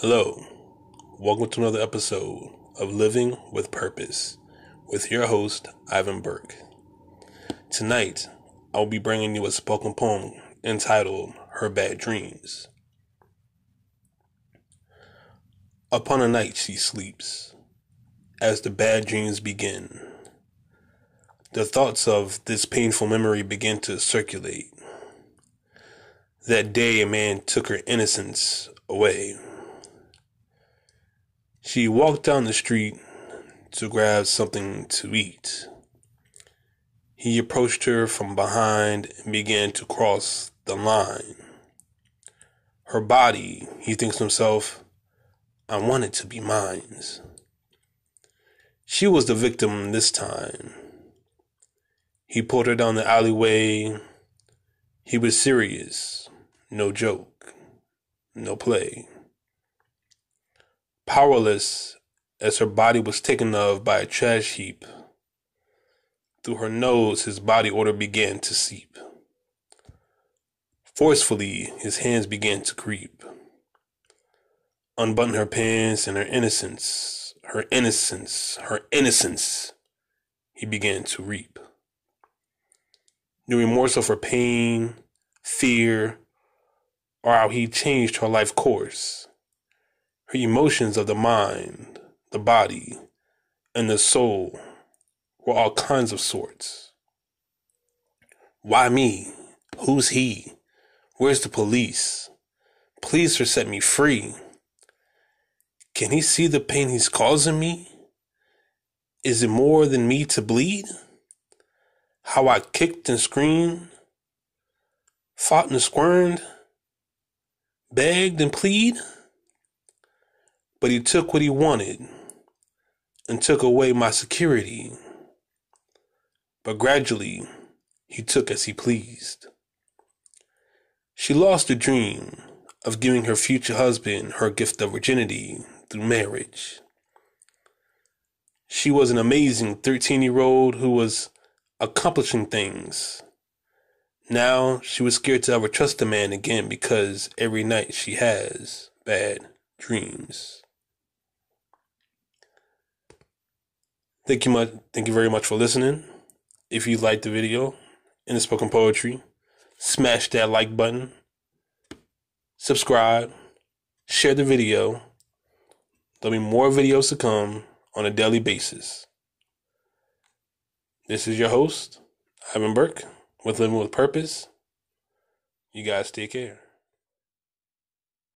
Hello, welcome to another episode of Living With Purpose with your host, Ivan Burke. Tonight, I'll be bringing you a spoken poem entitled, Her Bad Dreams. Upon a night she sleeps, as the bad dreams begin. The thoughts of this painful memory begin to circulate. That day a man took her innocence away. She walked down the street to grab something to eat. He approached her from behind and began to cross the line. Her body, he thinks to himself, I want it to be mine. She was the victim this time. He pulled her down the alleyway. He was serious, no joke, no play. Powerless as her body was taken of by a trash heap. Through her nose, his body odor began to seep. Forcefully, his hands began to creep. Unbutton her pants and her innocence, he began to reap. The remorse of her pain, fear, or how he changed her life course. Her emotions of the mind, the body, and the soul were all kinds of sorts. Why me? Who's he? Where's the police? Please, sir, set me free. Can he see the pain he's causing me? Is it more than me to bleed? How I kicked and screamed, fought and squirmed, begged and pleaded? But he took what he wanted and took away my security. But gradually, he took as he pleased. She lost the dream of giving her future husband her gift of virginity through marriage. She was an amazing 13-year-old who was accomplishing things. Now she was scared to ever trust a man again because every night she has bad dreams. Thank you very much for listening. If you liked the video and the spoken poetry, smash that like button, subscribe, share the video. There'll be more videos to come on a daily basis. This is your host, Ivan Burke, with Living With Purpose. You guys take care.